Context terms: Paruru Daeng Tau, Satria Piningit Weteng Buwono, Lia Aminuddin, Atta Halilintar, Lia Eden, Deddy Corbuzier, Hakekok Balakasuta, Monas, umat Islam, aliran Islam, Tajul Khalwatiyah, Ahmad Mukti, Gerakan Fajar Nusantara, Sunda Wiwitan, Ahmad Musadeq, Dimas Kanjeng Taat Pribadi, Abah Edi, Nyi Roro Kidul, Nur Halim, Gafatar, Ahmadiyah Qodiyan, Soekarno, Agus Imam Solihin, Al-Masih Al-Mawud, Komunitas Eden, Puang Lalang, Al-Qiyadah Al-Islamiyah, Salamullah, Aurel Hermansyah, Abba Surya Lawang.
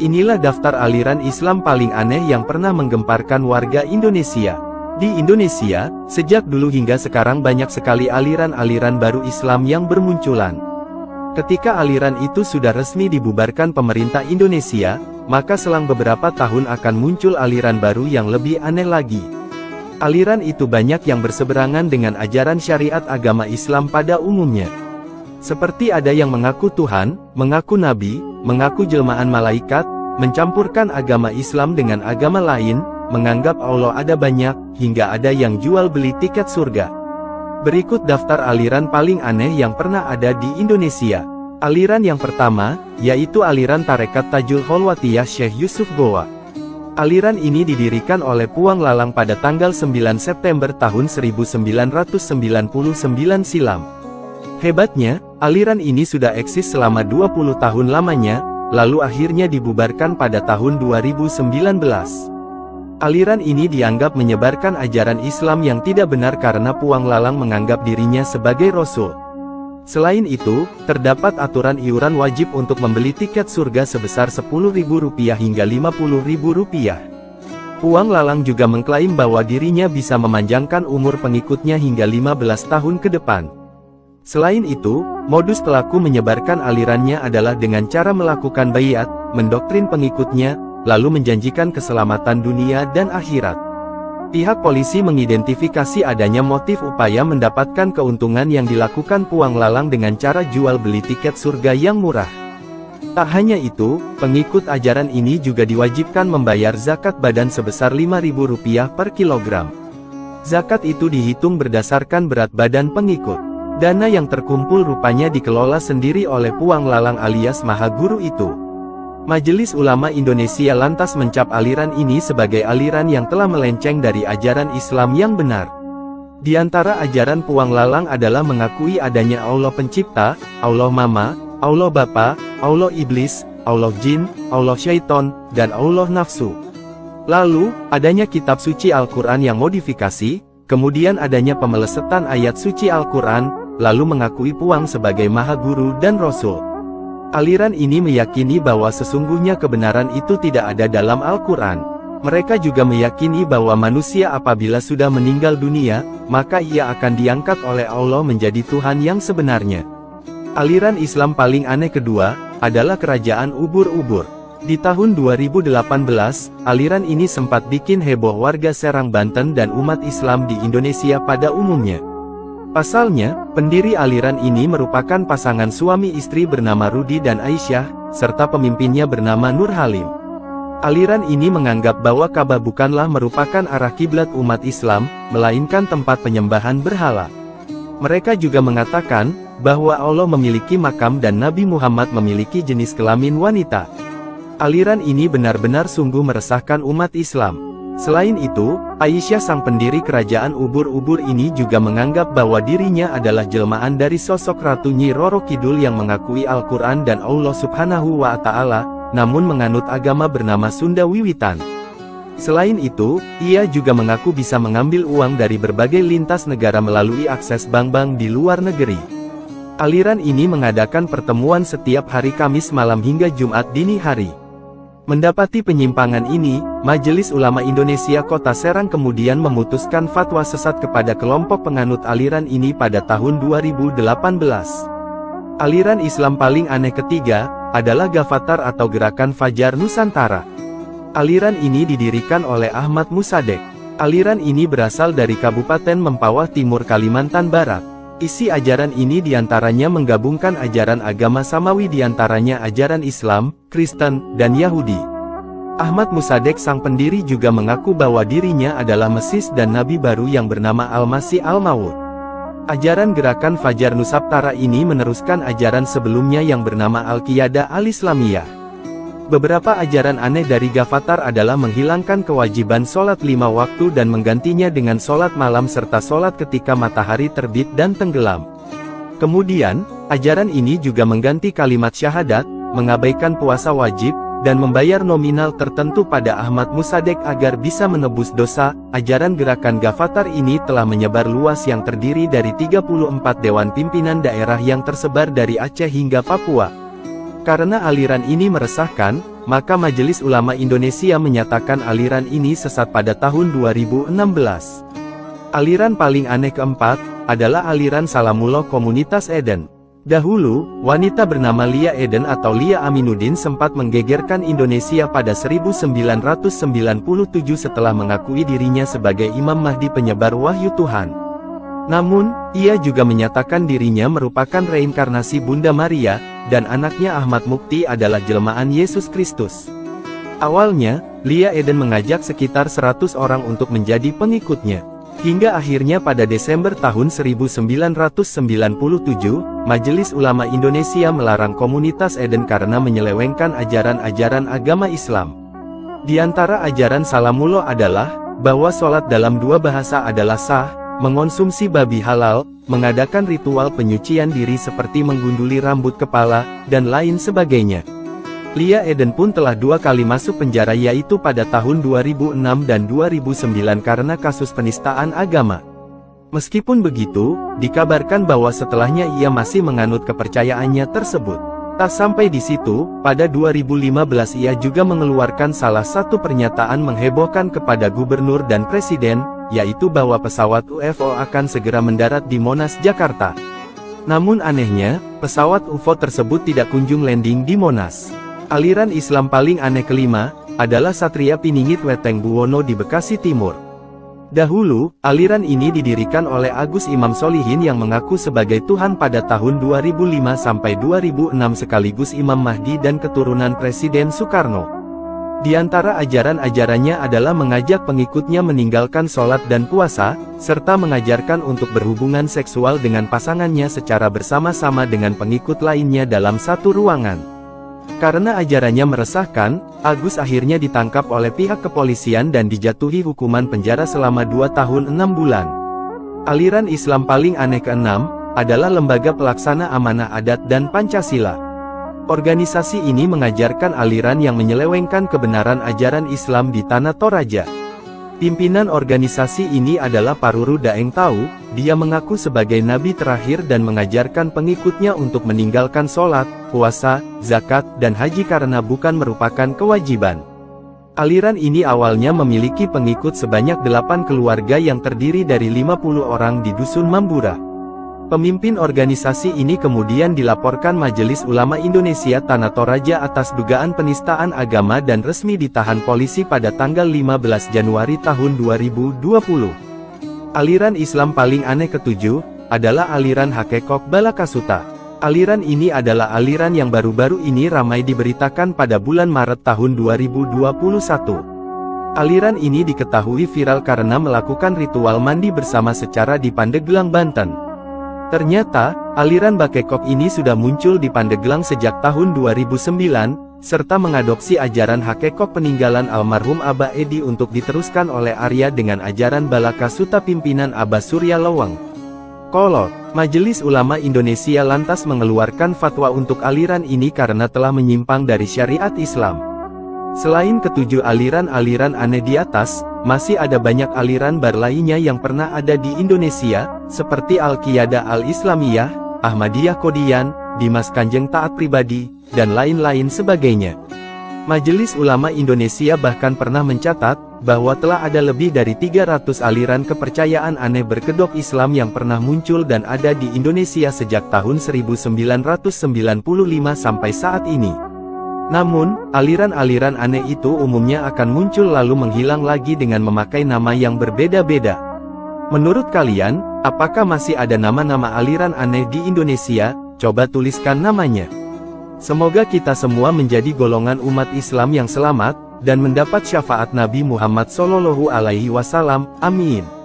Inilah daftar aliran Islam paling aneh yang pernah menggemparkan warga Indonesia. Di Indonesia, sejak dulu hingga sekarang banyak sekali aliran-aliran baru Islam yang bermunculan. Ketika aliran itu sudah resmi dibubarkan pemerintah Indonesia, maka selang beberapa tahun akan muncul aliran baru yang lebih aneh lagi. Aliran itu banyak yang berseberangan dengan ajaran syariat agama Islam pada umumnya. Seperti ada yang mengaku Tuhan, mengaku Nabi, mengaku jelmaan malaikat, mencampurkan agama Islam dengan agama lain, menganggap Allah ada banyak, hingga ada yang jual beli tiket surga. Berikut daftar aliran paling aneh yang pernah ada di Indonesia. Aliran yang pertama, yaitu aliran Tarekat Tajul Khalwatiyah Syekh Yusuf Gowa. Aliran ini didirikan oleh Puang Lalang pada tanggal 9 September tahun 1999 silam. Hebatnya, aliran ini sudah eksis selama 20 tahun lamanya, lalu akhirnya dibubarkan pada tahun 2019. Aliran ini dianggap menyebarkan ajaran Islam yang tidak benar karena Puang Lalang menganggap dirinya sebagai Rasul. Selain itu, terdapat aturan iuran wajib untuk membeli tiket surga sebesar Rp10.000 hingga Rp50.000. Puang Lalang juga mengklaim bahwa dirinya bisa memanjangkan umur pengikutnya hingga 15 tahun ke depan. Selain itu, modus pelaku menyebarkan alirannya adalah dengan cara melakukan baiat, mendoktrin pengikutnya, lalu menjanjikan keselamatan dunia dan akhirat. Pihak polisi mengidentifikasi adanya motif upaya mendapatkan keuntungan yang dilakukan Puang Lalang dengan cara jual beli tiket surga yang murah. Tak hanya itu, pengikut ajaran ini juga diwajibkan membayar zakat badan sebesar Rp5.000 per kilogram. Zakat itu dihitung berdasarkan berat badan pengikut. Dana yang terkumpul rupanya dikelola sendiri oleh Puang Lalang alias Maha Guru itu. Majelis Ulama Indonesia lantas mencap aliran ini sebagai aliran yang telah melenceng dari ajaran Islam yang benar. Di antara ajaran Puang Lalang adalah mengakui adanya Allah Pencipta, Allah Mama, Allah Bapa, Allah Iblis, Allah Jin, Allah Syaiton, dan Allah Nafsu. Lalu, adanya kitab suci Al-Quran yang modifikasi, kemudian adanya pemelesetan ayat suci Al-Quran, lalu mengakui Puang sebagai Maha Guru dan Rasul. Aliran ini meyakini bahwa sesungguhnya kebenaran itu tidak ada dalam Al-Quran. Mereka juga meyakini bahwa manusia apabila sudah meninggal dunia, maka ia akan diangkat oleh Allah menjadi Tuhan yang sebenarnya. Aliran Islam paling aneh kedua, adalah Kerajaan Ubur-Ubur. Di tahun 2018, aliran ini sempat bikin heboh warga Serang Banten dan umat Islam di Indonesia pada umumnya. Pasalnya, pendiri aliran ini merupakan pasangan suami istri bernama Rudi dan Aisyah, serta pemimpinnya bernama Nur Halim. Aliran ini menganggap bahwa Ka'bah bukanlah merupakan arah kiblat umat Islam, melainkan tempat penyembahan berhala. Mereka juga mengatakan, bahwa Allah memiliki makam dan Nabi Muhammad memiliki jenis kelamin wanita. Aliran ini benar-benar sungguh meresahkan umat Islam. Selain itu, Aisyah sang pendiri Kerajaan Ubur-Ubur ini juga menganggap bahwa dirinya adalah jelmaan dari sosok Ratu Nyi Roro Kidul yang mengakui Al-Quran dan Allah Subhanahu wa Ta'ala, namun menganut agama bernama Sunda Wiwitan. Selain itu, ia juga mengaku bisa mengambil uang dari berbagai lintas negara melalui akses bank-bank di luar negeri. Aliran ini mengadakan pertemuan setiap hari Kamis malam hingga Jumat dini hari. Mendapati penyimpangan ini, Majelis Ulama Indonesia Kota Serang kemudian memutuskan fatwa sesat kepada kelompok penganut aliran ini pada tahun 2018. Aliran Islam paling aneh ketiga, adalah Gafatar atau Gerakan Fajar Nusantara. Aliran ini didirikan oleh Ahmad Musadeq. Aliran ini berasal dari Kabupaten Mempawah Timur Kalimantan Barat. Isi ajaran ini diantaranya menggabungkan ajaran agama Samawi diantaranya ajaran Islam, Kristen, dan Yahudi. Ahmad Musadeq sang pendiri juga mengaku bahwa dirinya adalah Mesih dan Nabi baru yang bernama Al-Masih Al-Mawud. Ajaran Gerakan Fajar Nusantara ini meneruskan ajaran sebelumnya yang bernama Al-Qiyadah Al-Islamiyah. Beberapa ajaran aneh dari Gafatar adalah menghilangkan kewajiban sholat 5 waktu dan menggantinya dengan sholat malam serta sholat ketika matahari terbit dan tenggelam. Kemudian, ajaran ini juga mengganti kalimat syahadat, mengabaikan puasa wajib, dan membayar nominal tertentu pada Ahmad Musadeq agar bisa menebus dosa. Ajaran gerakan Gafatar ini telah menyebar luas yang terdiri dari 34 dewan pimpinan daerah yang tersebar dari Aceh hingga Papua. Karena aliran ini meresahkan, maka Majelis Ulama Indonesia menyatakan aliran ini sesat pada tahun 2016. Aliran paling aneh keempat adalah aliran Salamullah Komunitas Eden. Dahulu, wanita bernama Lia Eden atau Lia Aminuddin sempat menggegerkan Indonesia pada 1997 setelah mengakui dirinya sebagai Imam Mahdi penyebar wahyu Tuhan. Namun, ia juga menyatakan dirinya merupakan reinkarnasi Bunda Maria, dan anaknya Ahmad Mukti adalah jelmaan Yesus Kristus. Awalnya, Lia Eden mengajak sekitar 100 orang untuk menjadi pengikutnya. Hingga akhirnya pada Desember tahun 1997, Majelis Ulama Indonesia melarang Komunitas Eden karena menyelewengkan ajaran-ajaran agama Islam. Di antara ajaran Salamullah adalah, bahwa sholat dalam dua bahasa adalah sah, mengonsumsi babi halal, mengadakan ritual penyucian diri seperti menggunduli rambut kepala, dan lain sebagainya. Lia Eden pun telah dua kali masuk penjara yaitu pada tahun 2006 dan 2009 karena kasus penistaan agama. Meskipun begitu, dikabarkan bahwa setelahnya ia masih menganut kepercayaannya tersebut. Tak sampai di situ, pada 2015 ia juga mengeluarkan salah satu pernyataan menghebohkan kepada gubernur dan presiden, yaitu bahwa pesawat UFO akan segera mendarat di Monas, Jakarta. Namun anehnya, pesawat UFO tersebut tidak kunjung landing di Monas. Aliran Islam paling aneh kelima adalah Satria Piningit Weteng Buwono di Bekasi Timur. Dahulu, aliran ini didirikan oleh Agus Imam Solihin yang mengaku sebagai Tuhan pada tahun 2005–2006 sekaligus Imam Mahdi dan keturunan Presiden Soekarno. Di antara ajaran-ajarannya adalah mengajak pengikutnya meninggalkan sholat dan puasa, serta mengajarkan untuk berhubungan seksual dengan pasangannya secara bersama-sama dengan pengikut lainnya dalam satu ruangan. Karena ajarannya meresahkan, Agus akhirnya ditangkap oleh pihak kepolisian dan dijatuhi hukuman penjara selama 2 tahun 6 bulan. Aliran Islam paling aneh keenam adalah Lembaga Pelaksana Amanah Adat dan Pancasila. Organisasi ini mengajarkan aliran yang menyelewengkan kebenaran ajaran Islam di Tanah Toraja. Pimpinan organisasi ini adalah Paruru Daeng Tau. Dia mengaku sebagai nabi terakhir dan mengajarkan pengikutnya untuk meninggalkan sholat, puasa, zakat, dan haji karena bukan merupakan kewajiban. Aliran ini awalnya memiliki pengikut sebanyak 8 keluarga yang terdiri dari 50 orang di Dusun Mambura. Pemimpin organisasi ini kemudian dilaporkan Majelis Ulama Indonesia Tanah Toraja atas dugaan penistaan agama dan resmi ditahan polisi pada tanggal 15 Januari tahun 2020. Aliran Islam paling aneh ketujuh adalah aliran Hakekok Balakasuta. Aliran ini adalah aliran yang baru-baru ini ramai diberitakan pada bulan Maret tahun 2021. Aliran ini diketahui viral karena melakukan ritual mandi bersama secara di Pandeglang, Banten. Ternyata, aliran Bakekok ini sudah muncul di Pandeglang sejak tahun 2009, serta mengadopsi ajaran Hakekok peninggalan almarhum Abah Edi untuk diteruskan oleh Arya dengan ajaran Balakasuta pimpinan Abba Surya Lawang. Kolot, Majelis Ulama Indonesia lantas mengeluarkan fatwa untuk aliran ini karena telah menyimpang dari syariat Islam. Selain ketujuh aliran-aliran aneh di atas, masih ada banyak aliran bar lainnya yang pernah ada di Indonesia, seperti Al-Qiyadah Al-Islamiyah, Ahmadiyah Qodiyan, Dimas Kanjeng Taat Pribadi, dan lain-lain sebagainya. Majelis Ulama Indonesia bahkan pernah mencatat, bahwa telah ada lebih dari 300 aliran kepercayaan aneh berkedok Islam yang pernah muncul dan ada di Indonesia sejak tahun 1995 sampai saat ini. Namun, aliran-aliran aneh itu umumnya akan muncul lalu menghilang lagi dengan memakai nama yang berbeda-beda. Menurut kalian, apakah masih ada nama-nama aliran aneh di Indonesia? Coba tuliskan namanya. Semoga kita semua menjadi golongan umat Islam yang selamat, dan mendapat syafaat Nabi Muhammad SAW. Amin.